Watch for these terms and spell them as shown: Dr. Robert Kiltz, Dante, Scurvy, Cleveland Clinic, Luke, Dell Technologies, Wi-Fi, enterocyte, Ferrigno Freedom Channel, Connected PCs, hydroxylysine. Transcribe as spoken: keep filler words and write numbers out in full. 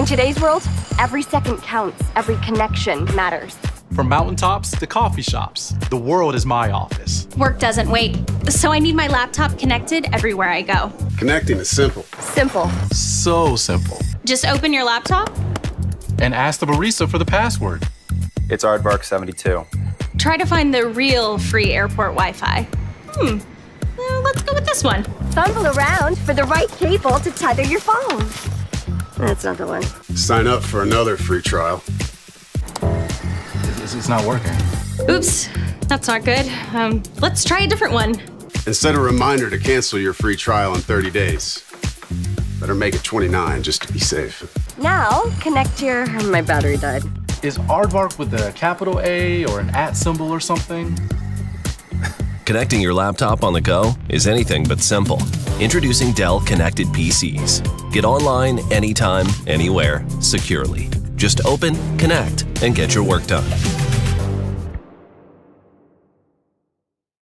In today's world, every second counts, every connection matters. From mountaintops to coffee shops, the world is my office. Work doesn't wait, so I need my laptop connected everywhere I go. Connecting is simple. Simple. So simple. Just open your laptop and ask the barista for the password. It's aardvark seventy-two. Try to find the real free airport Wi-Fi. Hmm, well, let's go with this one. Fumble around for the right cable to tether your phone. That's not the one. Sign up for another free trial. It's not working. Oops, that's not good. Um, let's try a different one. And set a reminder to cancel your free trial in thirty days. Better make it twenty-nine just to be safe. Now, connect your... My battery died. Is aardvark with a capital A or an at symbol or something? Connecting your laptop on the go is anything but simple. Introducing Dell Connected P Cs. Get online, anytime, anywhere, securely. Just open, connect, and get your work done.